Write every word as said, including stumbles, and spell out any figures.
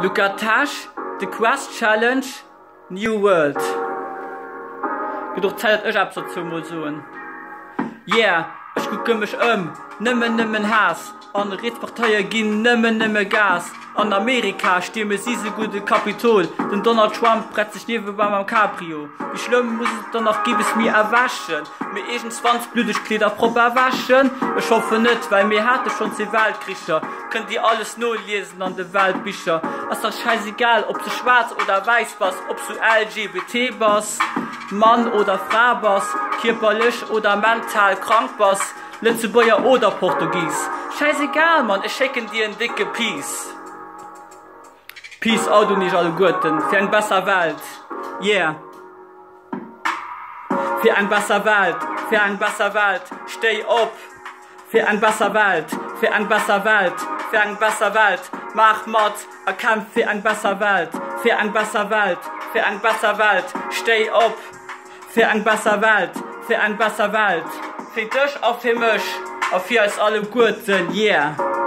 Lucas Tesch, The QWest Challenge, New World. Gedurch Zeit euch ab so zu Mosoen. Yeah, ich gucke mich um, nimmer nimmer Hass. An Rechtsparteien gehen nimmer nimmer Gas. An Amerika stürmen sie so gute Kapitol. Denn Donald Trump brett sich neben bei meinem Cabrio. Wie schlimm muss es dann noch geben, es mir erwaschen? Mir irgendwann blütig Kleider proper erwaschen? Ich hoffe nicht, weil mir hatte schon die Weltkriecher. Könnt ihr alles nur lesen an den Weltbüchern. Ist doch scheißegal, ob du schwarz oder weiß warst, ob du L G B T warst, Mann oder Frau warst, körperlich oder mental krank warst, Lützebäuer oder Portugies. Scheißegal, Mann, ich schicke dir ein dicke Peace. Peace out und nicht alle Guten, für eine bessere Welt. Yeah. Für eine bessere Welt, für eine bessere Welt, steh auf. Für eine bessere Welt, für eine bessere Welt, für eine bessere Welt. Mach Mord, erkämpf für eine bessere Welt, für eine bessere Welt, für eine bessere Welt, steh auf. Für eine bessere Welt, für eine bessere Welt. Für dich auf für mich, auf für uns alle Guten, yeah.